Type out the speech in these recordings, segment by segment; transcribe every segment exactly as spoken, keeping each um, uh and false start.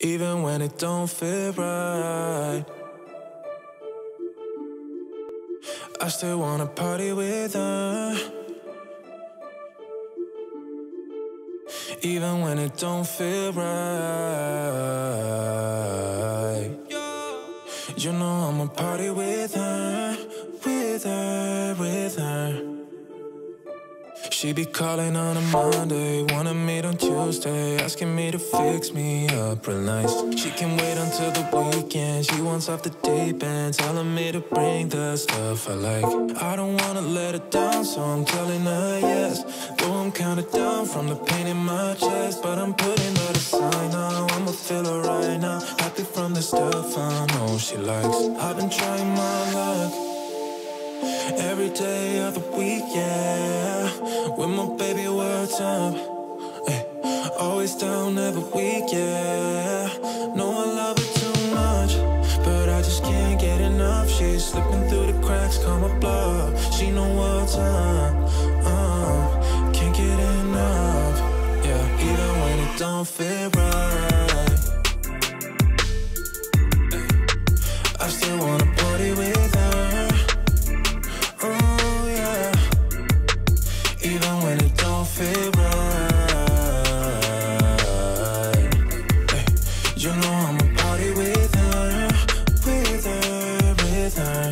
Even when it don't feel right, I still wanna party with her. Even when it don't feel right, you know I'ma party with her, with her, with her. She be calling on a Monday, wanna meet on Tuesday, asking me to fix me up real nice. She can wait until the weekend, she wants off the deep end, telling me to bring the stuff I like. I don't wanna let her down, so I'm telling her yes. Though I'm kinda down from the pain in my chest, but I'm putting her to sign now, I'ma feel her right now. Happy from the stuff I know she likes. I've been trying my luck every day of the week, yeah. With my baby, what's up? Ay, always down every week, yeah. Know I love her too much, but I just can't get enough. She's slipping through the cracks, call my bluff. She know what's up, uh, can't get enough, yeah. Even when it don't feel right, ay, I still wanna party with her. Even when it don't feel right, hey, you know I'ma party with her, with her, with her.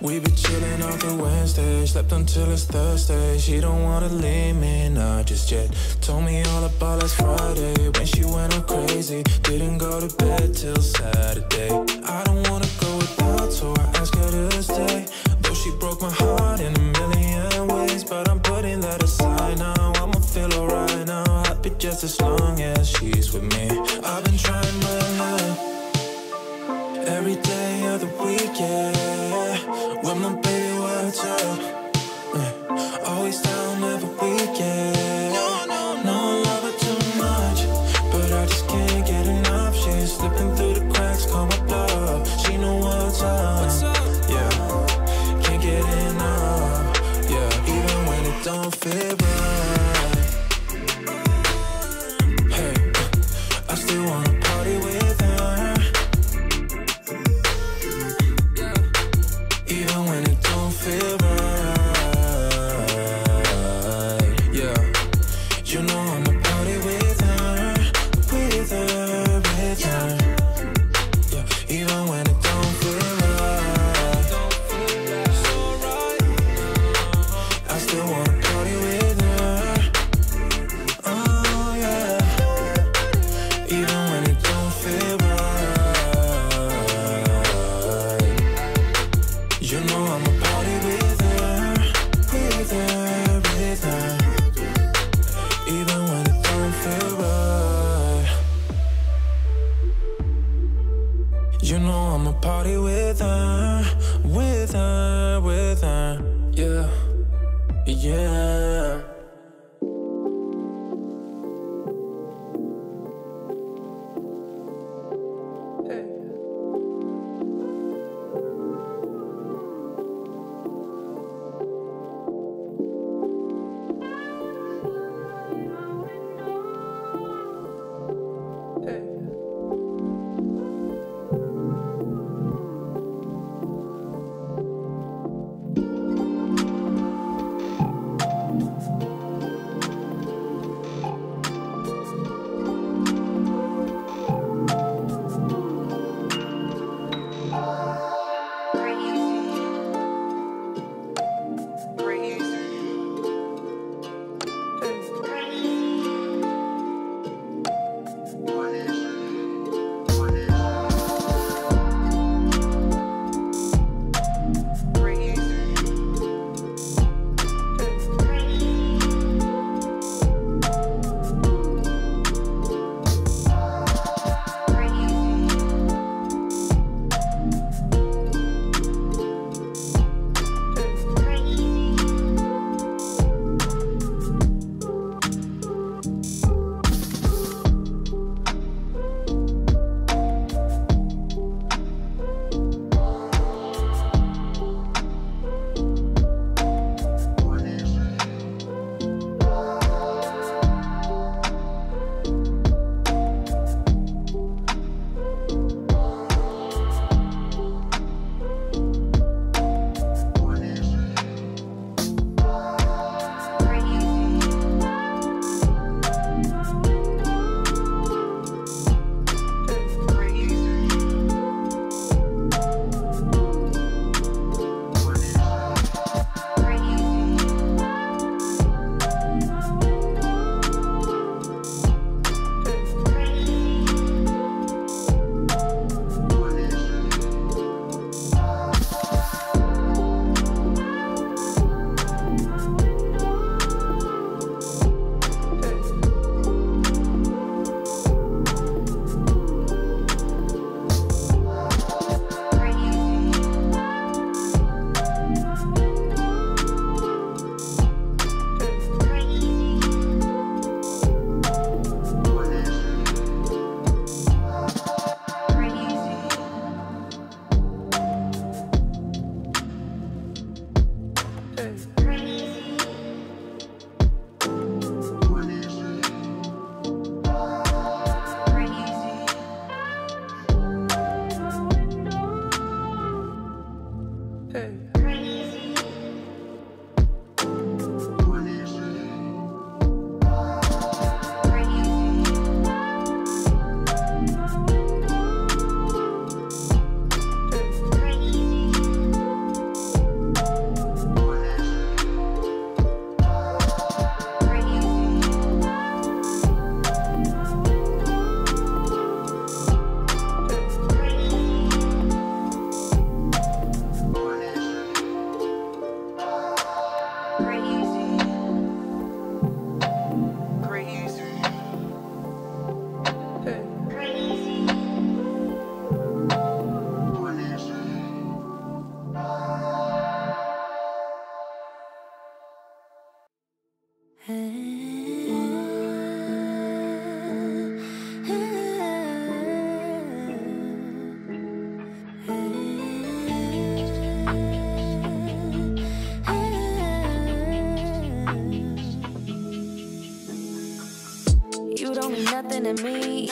We be chillin' off the Wednesday, slept until it's Thursday. She don't wanna leave me, not just yet. Told me all about last Friday, when she went all crazy. Didn't go to bed till Saturday. I don't wanna go without, so I asked her to stay. Though she broke my heart in a million ways, but I'm putting that aside now, I'ma feel alright now. Happy just as long as she's with me. I've been trying my luck every day of the week, yeah. With my baby, what's up? Uh, always down every week, yeah. No, no, no, I love her too much, but I just can't get enough. She's slipping through the cracks, call my bluff. She know what's up, what's up? Yeah. Enough, yeah, even when it don't feel right, hey, I still wanna party with her, even when it don't feel right, yeah, you know I'ma party with her, with her, with her, yeah, even when it don't feel right. You know I'ma party with her, with her, with her, yeah, yeah. eat.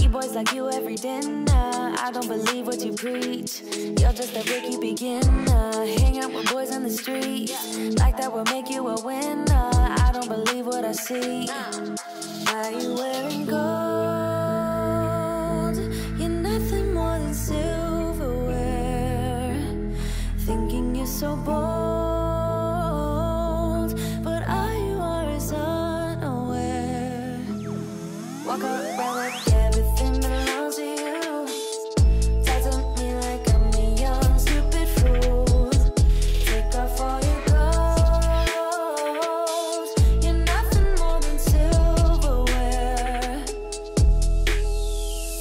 Eat boys like you every dinner. I don't believe what you preach. You're just a rookie beginner. Hang out with boys in the street. Like that will make you a winner. I don't believe what I see. Are you wearing gold? You're nothing more than silverware. Thinking you're so bold, but all you are is unaware. Walk around like everything belongs to you. Talk to me like I'm a young stupid fool. Take off all your gold. You're nothing more than silverware.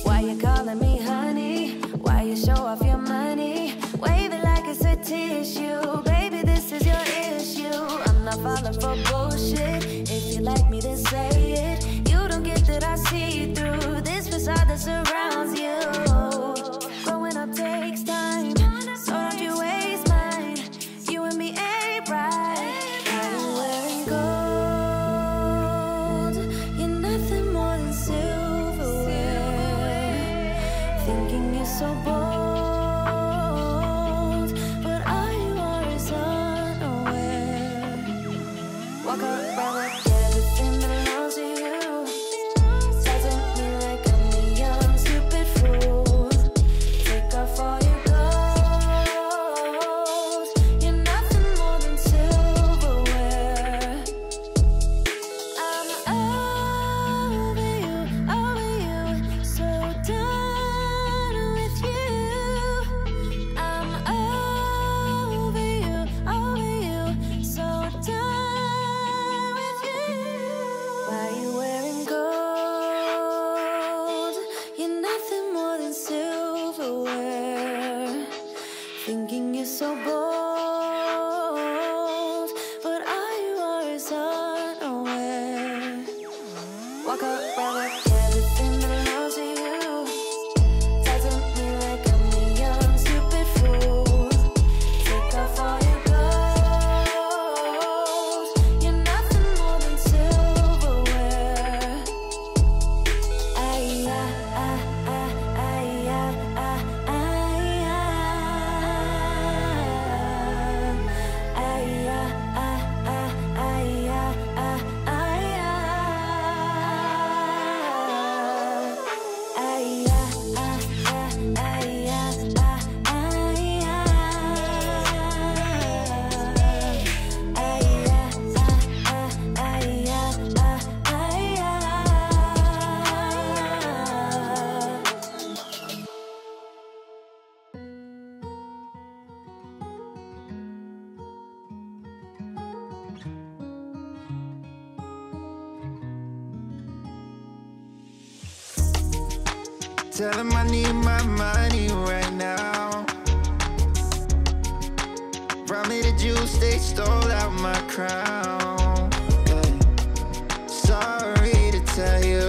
Why you calling me honey? Why you show off your money? Wave it like it's a tissue. Baby, this is your issue. I'm not falling for bullshit. If you like me, then say it. You don't get that I see you through this facade that surrounds you. Growing up takes time, so don't you waste mine. You and me ain't right. Are you wearing gold? You're nothing more than silverware. Thinking you're so bold. Walk around like everything belongs to you. Talk to me like I'm a young stupid fool. Take off all your gold. You're nothing more than silverware. I'm over you, over you. So done with you. I'm over you, over you. So done. Are you wearing gold? You're nothing more than silverware. Thinking you're so bold, but all you are is unaware. Walk around like everything belongs to you. Talk to me like I'm a young stupid fool. Take off all your gold. You're nothing more than silverware. Tell them I need my money right now. Promise the juice, they stole out my crown. Yeah. Sorry to tell you,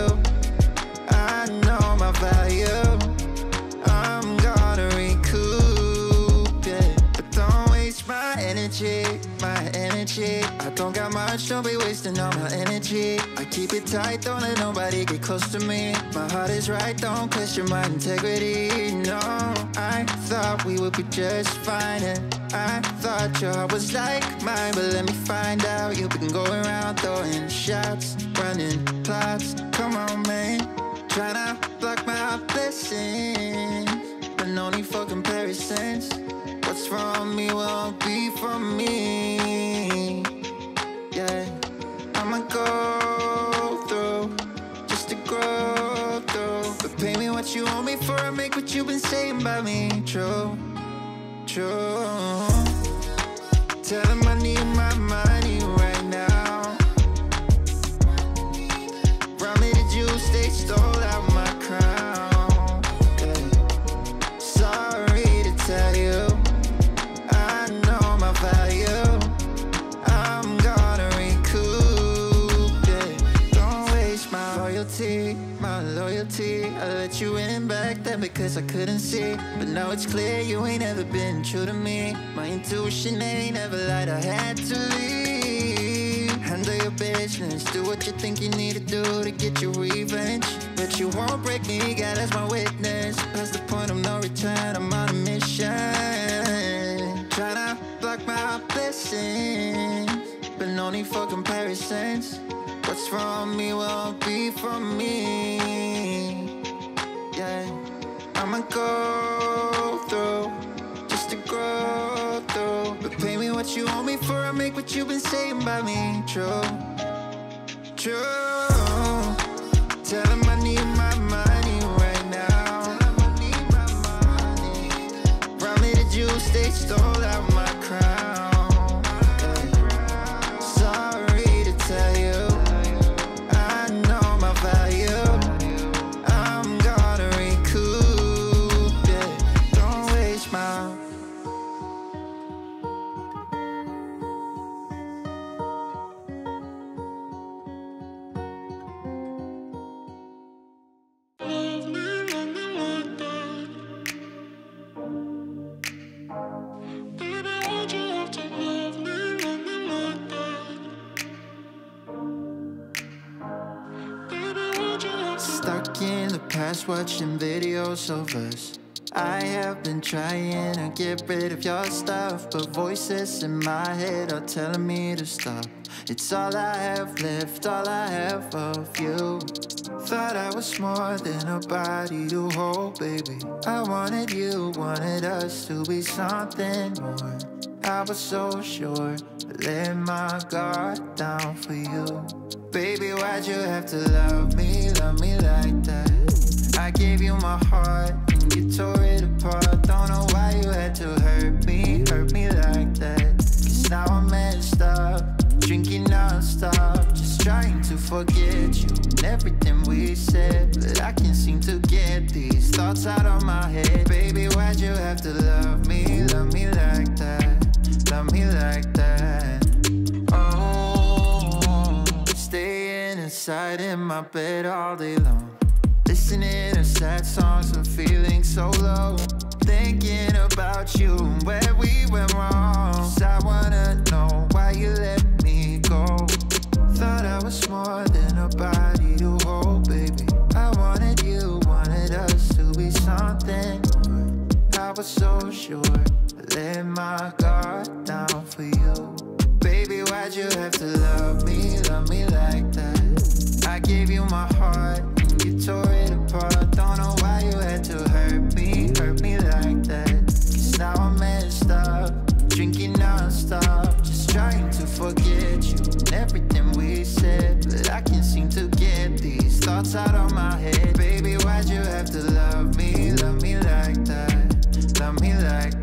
I know my value. I'm gonna recoup, yeah. But don't waste my energy, my energy. I don't got much, don't be wasting all my energy. I keep it tight, don't let nobody get close to me. My heart is right, don't question my integrity. No, I thought we would be just fine, and I thought your heart was like mine. But let me find out, you've been going around throwing shots, running plots. Come on, man, tryna block my blessings, but no need for comparisons. What's from me won't be from me. Yeah, I'ma go through just to grow through. But pay me what you owe me before I make what you've been saying about me true, true. Tell them I need my money right now. Brought me the juice, they stole out my crown. Yeah. Sorry to tell you, I know my value. I'm gonna recoup, yeah. Don't waste my loyalty, my loyalty. I let you in back then because I couldn't see. But now it's clear you ain't ever been true to me. My intuition ain't ever lied, I had to leave. handle your business. Do what you think you need to do to get your revenge. But you won't break me, God as my witness. Past the point of no return, I'm on a mission. Tryna block my blessings, but no need for comparisons. What's from me won't be from me. Yeah, I'ma go through just to grow through. But pay me what you owe me for I make what you've been saying about me true, true. Tell him I need my money right now. Tell him I need my money. Promise that you stay stole out my crown. Okay. Sorry to tell you, I know my value. I'm gonna recoup it. Don't waste my. Stuck in the past watching videos of us. I have been trying to get rid of your stuff, but voices in my head are telling me to stop. It's all I have left, all I have of you. Thought I was more than a body to hold, baby. I wanted you, wanted us to be something more. I was so sure, let my guard down for you. Baby, why'd you have to love me, love me like that? I gave you my heart, and you tore it apart. Don't know why you had to hurt me, hurt me like that. Cause now I'm messed up, drinking nonstop, just trying to forget you and everything we said. But I can't seem to get these thoughts out of my head. Baby, why'd you have to love me, love me like that? Love me like that, oh. Staying inside in my bed all day long, listening to sad songs and feeling so low, thinking about you and where we went wrong. 'Cause I wanna know why you let me go. Thought I was more than a body to hold, baby. I wanted you, wanted us to be something more. I was so sure, I let my guard down for you. Baby, why'd you have to love me, love me like that? I gave you my heart, and you tore it apart. Don't know why you had to hurt me, hurt me like that. Cause now I'm messed up, drinking nonstop, just trying to forget you and everything we said. But I can't seem to get these thoughts out of my head. Baby, why'd you have to love me, love me like that? Love me like that.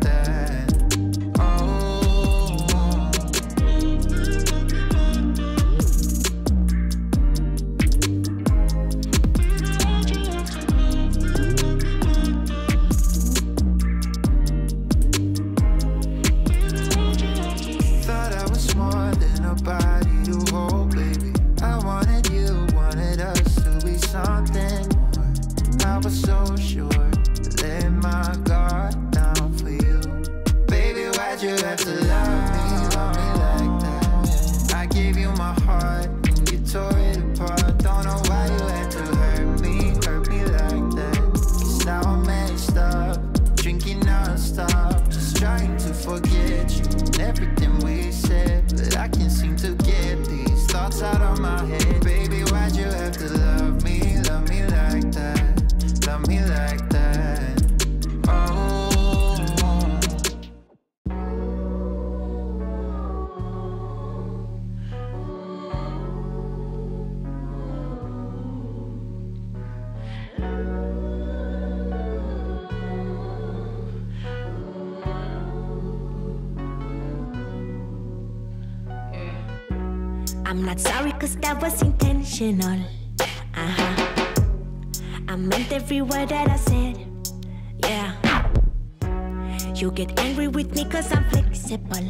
I'm not sorry cause that was intentional. Uh-huh. I meant every word that I said. Yeah. You get angry with me cause I'm flexible.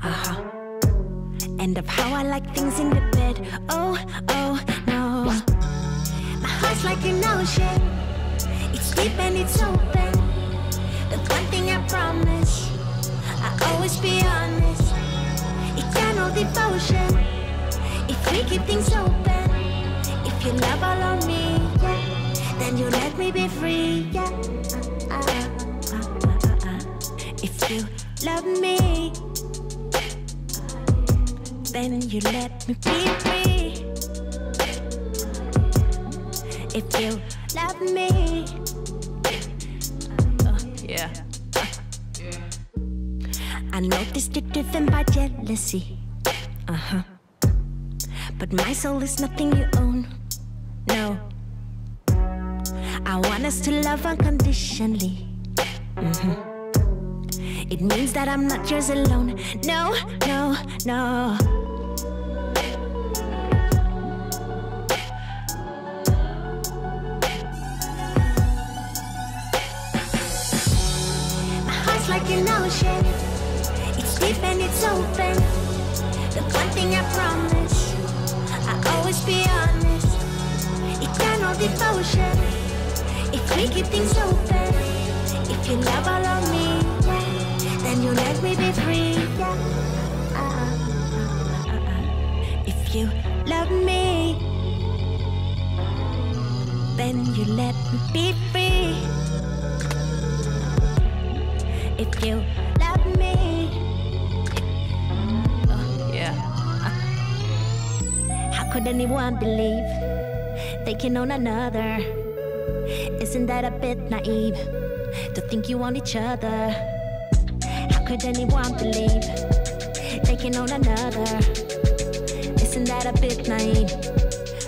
Uh-huh. And of how I like things in the bed. Oh, oh, no. My heart's like an ocean. It's deep and it's open. The one thing I promise, I'll always be honest. Eternal devotion. We keep things open. If you love all on me, yeah, then you let me be free, yeah. uh, uh, uh, uh, uh. If you love me, then you let me be free. If you love me, uh, yeah. I noticed you're driven by jealousy, uh-huh. But my soul is nothing you own, no. I want us to love unconditionally, mm-hmm. It means that I'm not yours alone, no, no, no. My heart's like an ocean. Deep and it's open. The one thing I promise, I'll always be honest. Eternal devotion. If we keep things open, if you love all of me, yeah, then you let me be free. Yeah. Uh-uh. Uh-uh. If you love me, then you let me be free. If you love me. Could anyone believe they can own another? Isn't that a bit naive to think you want each other? How could anyone believe they can own another? Isn't that a bit naive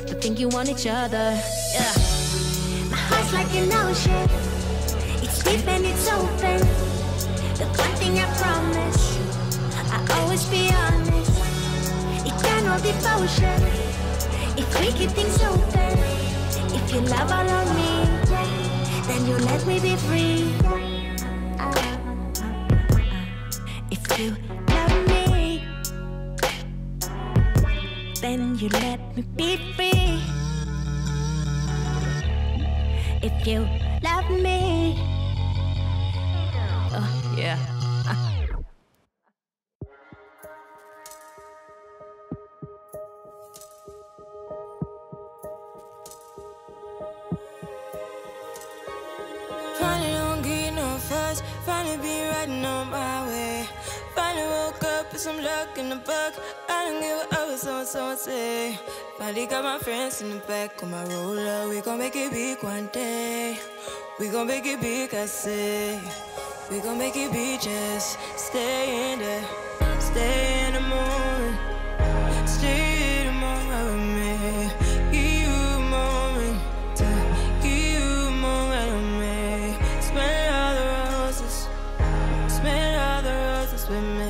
to think you want each other? Yeah. My heart's like an ocean. It's deep and it's open. The one thing I promise, I'll always be honest. Eternal devotion. If we keep things open, if you love all of me, yeah, then you let me be free. Yeah. Uh, uh, uh, uh. If you love me, then you let me be free. If you love me, oh yeah. Uh. Some luck in the book. I don't give a what someone, someone say. Finally got my friends in the back on my roller. We gon' make it big one day. We gon' make it big, I say. We gon' make it big, just stay in there. Stay in the moment. Stay in the moment with me. Give you a moment. Give you a moment with me. Smell all the roses. Smell all the roses with me.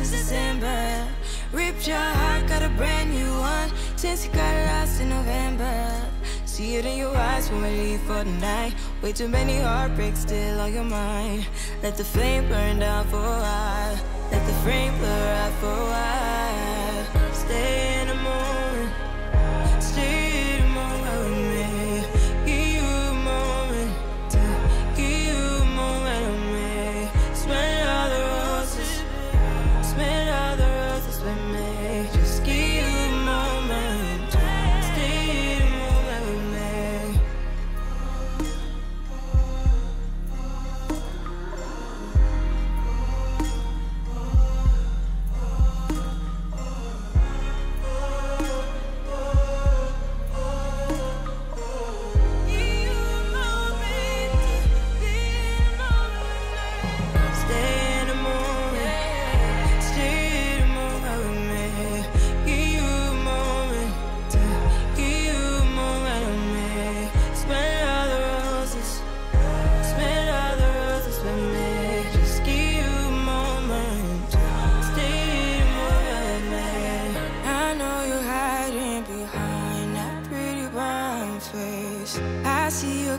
December. Ripped your heart, got a brand new one since you got lost in November. See it in your eyes when we leave for the night. Way too many heartbreaks still on your mind. Let the flame burn down for a while. Let the frame blur out for a while. Stay in the moment. Stay in the moment with me. Give you a moment. Give you a moment with me. Smell all the roses. Smell all the roses with me. Just give you a moment. Stay in a moment with me. Give you a moment. Be in a moment with me. Stay in a moment.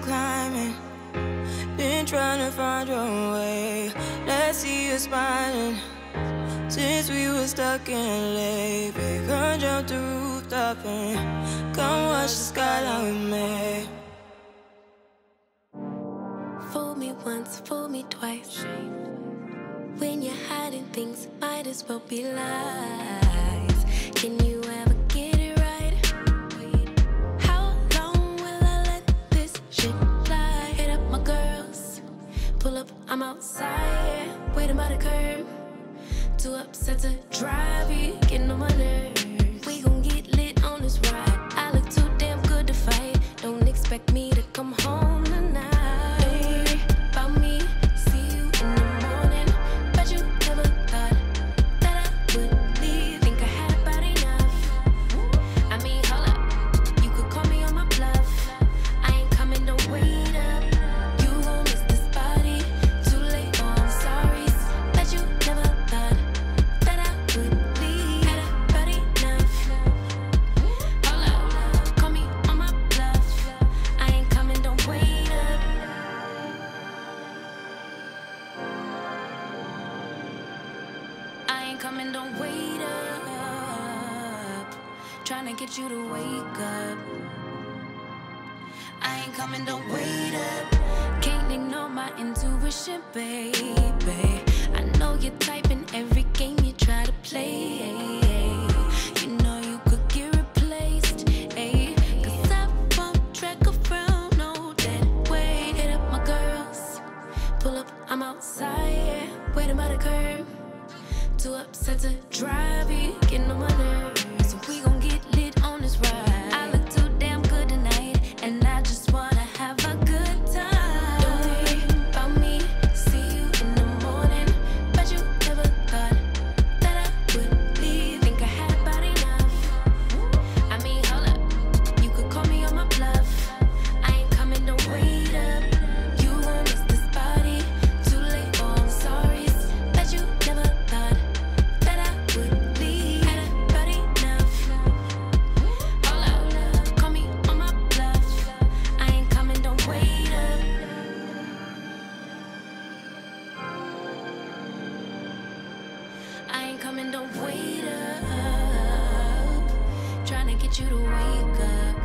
Climbing, been trying to find your way. Let's see you smiling. Since we were stuck in L A, baby, come jump the rooftop and come watch the skyline with me. Fool me once, fool me twice. When you're hiding things, might as well be lies. Can you ever get it right? How long will I let this shit lie? Hit up my girls, pull up, I'm outside. Waiting by the curb, too upset to drive, you getting on my nerves. We gon' get lit on this ride, I look too damn good to fight. Don't expect me to come home tonight. Coming, don't wait up, trying to get you to wake up. I ain't coming, don't wait up, can't ignore my intuition, baby. I know you're typing every game you try to play. You know you could get replaced, ay, cause I won't track around, no that way. Hit up my girls, pull up, I'm outside, waiting by the curb. Too upset to drive, you getting on my nerves. So we gon' get lit on this ride. I look too damn good tonight, and I just wanna have a good time. Don't worry about me, see you in the morning. But you never thought that I would leave. Think I had about enough. I mean, hold up, you could call me on my bluff. I ain't coming, to wait up. You won't miss this party, too late, oh, I'm sorry. But you never thought coming, don't wait up, trying to get you to wake up.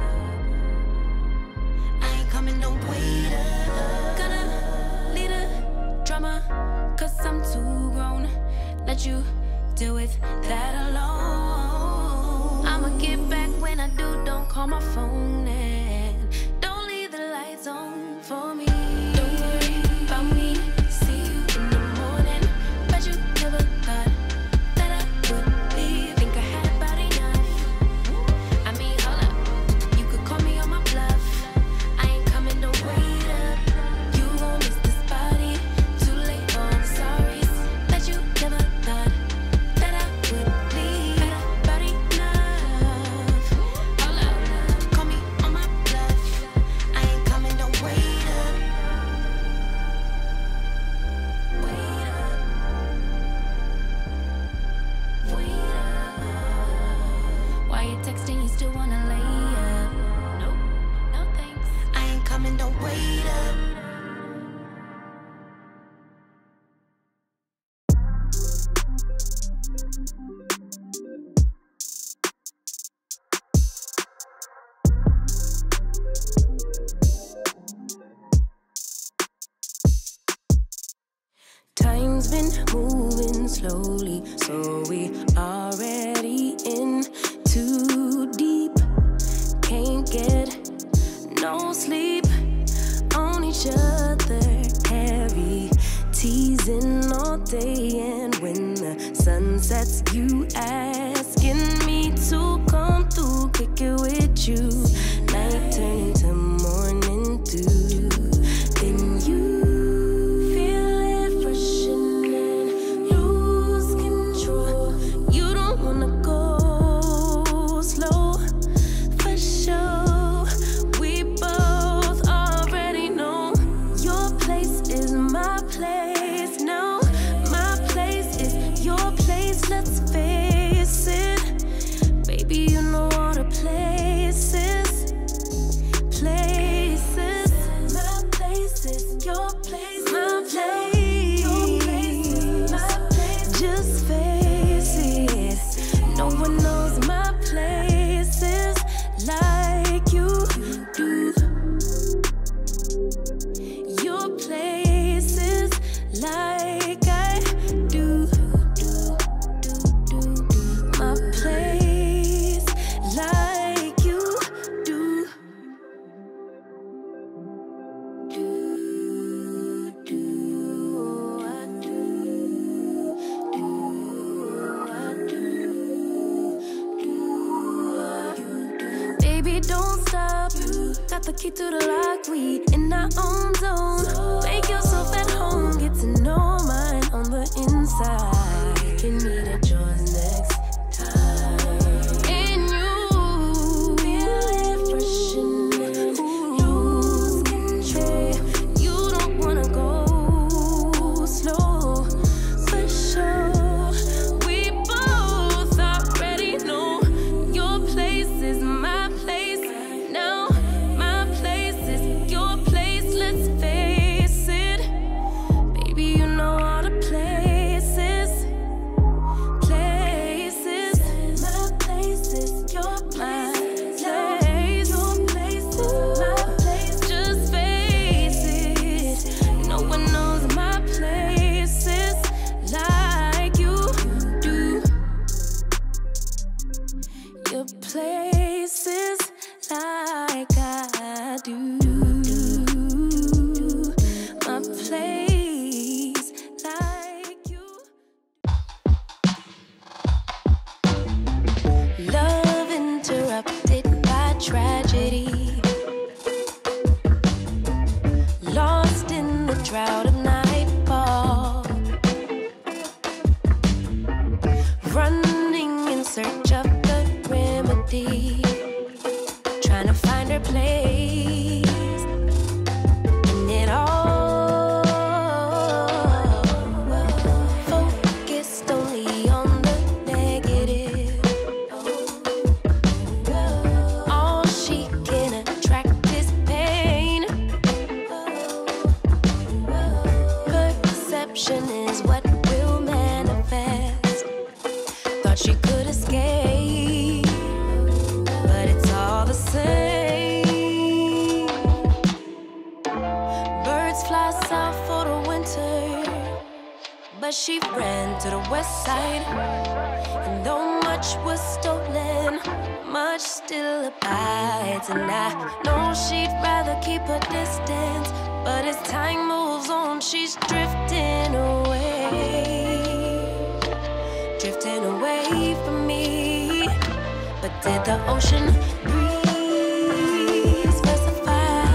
I ain't coming, don't wait up, gonna lead a drama, cause I'm too grown, let you deal with that alone. I'ma get back when I do, don't call my phone and don't leave the lights on for me. Don't worry about me, see you in the morning, but you never thought texting, you still wanna lay up. Nope, no thanks. I ain't coming, don't wait up. Time's been moving slowly, so we already in too deep, can't get no sleep on each other, heavy teasing all day, and when the sun sets, you asking me to come through, kick it with you, night turning to morning dew, then you feel it rushing and lose control, you don't wanna go. Let's face it, baby, you know all the places. Baby, don't stop. You got the key to the lock. We in our own zone. So make yourself at home. Get to know mine on the inside. Give me that yours next time. And you feel refreshing. Lose control. You don't wanna go slow, for sure. We both already know your place is mine. Places like I do. My place like you. Love interrupted by tragedy. Lost in the drought of nightfall. Running in search of remedy, trying to find her place, and it all focused only on the negative. All she can attract is pain. Perception is what will manifest. Thought she could escape, the same. Birds fly south for the winter, but she ran to the west side. And though much was stolen, much still abides. And I know she'd rather keep her distance, but as time moves on, she's drifting away, drifting away from me. But did the ocean breathe? Ocean breeze, did it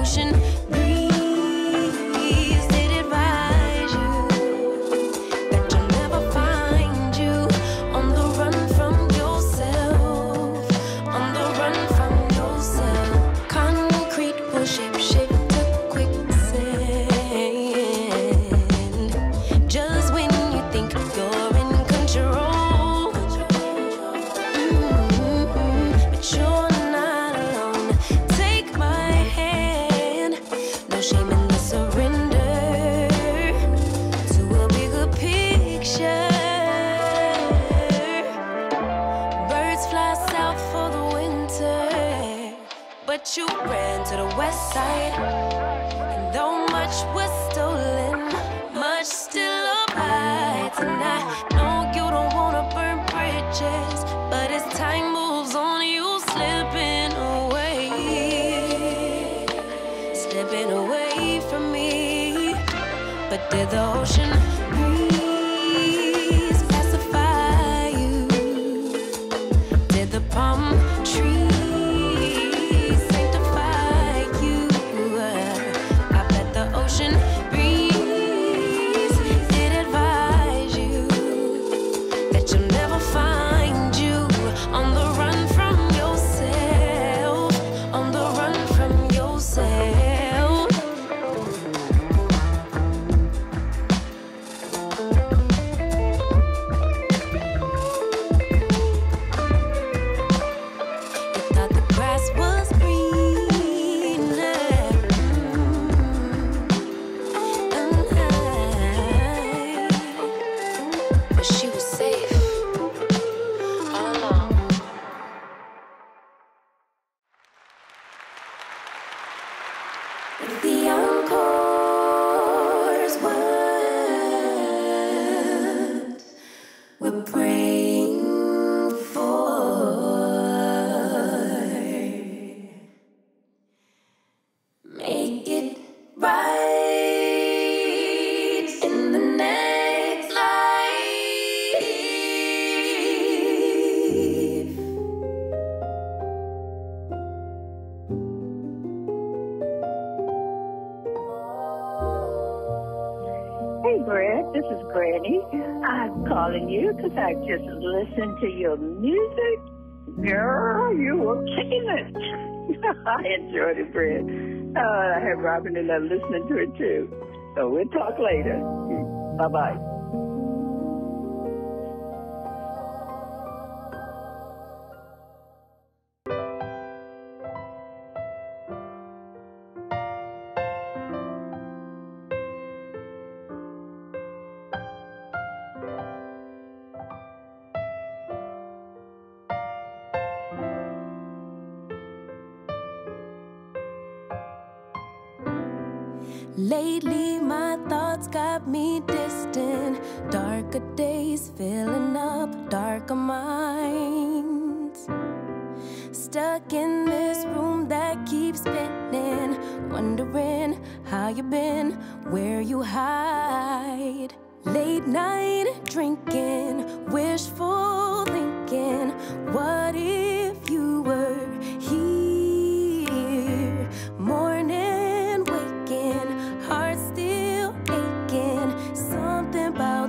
rise you? That you'll never find you on the run from yourself, on the run from yourself. Concrete will shape shift to quicksand. Just when you think you're in control, mm-hmm, but you're but you ran to the west side, and though much was stolen, much still abides. And I know you don't wanna burn bridges, but as time moves on, you slipping away, slipping away from me. But did the ocean breeze pacify you? Did the palm tree? The encore's words we're praying for. Make it right. Brett. This is Granny. I'm calling you because I just listened to your music. Girl, you were kicking it. I enjoyed it, Brett. Uh, I had Robin and I listening to it, too. So we'll talk later. Bye-bye. Lately, my thoughts got me distant. Darker days filling up darker minds. Stuck in this room that keeps spinning, wondering how you've been, where you hide. Late night drinking, wishful thinking. What if you were here? Morning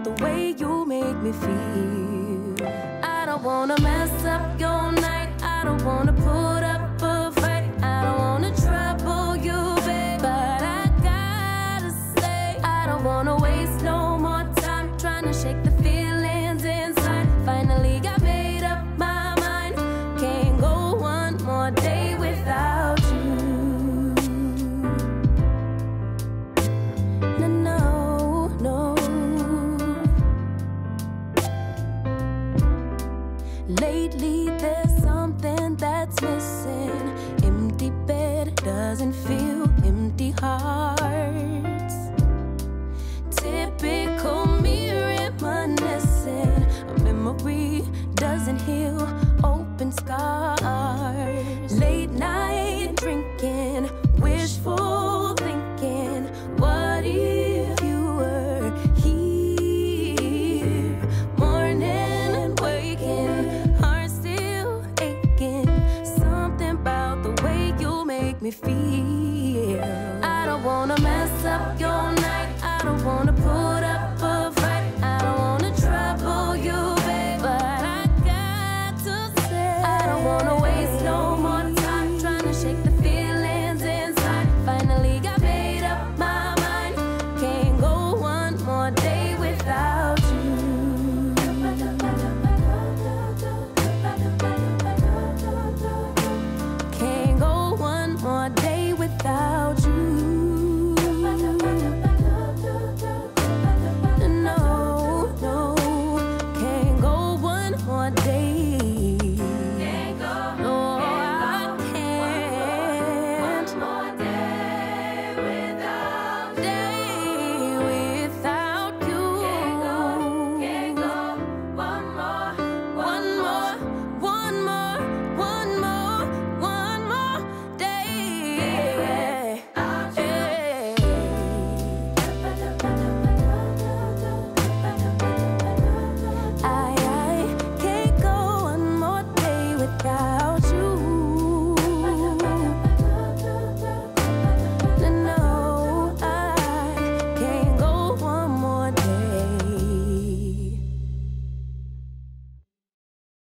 the way you make me feel. I don't wanna mess up your night. I don't wanna put up a fight. I don't wanna trouble you, babe, but I gotta say, I don't wanna waste no more time trying to shake the feelings inside. Finally I made up my mind, can't go one more day without you. No, no, no. Lately there's something that's missing. Empty bed doesn't feel empty hearts. Typical me reminiscing. A memory doesn't heal open scars. Late night drinking, wishful thinking. What if you were here? Morning waking, me feel. I don't wanna mess up your night. I don't wanna put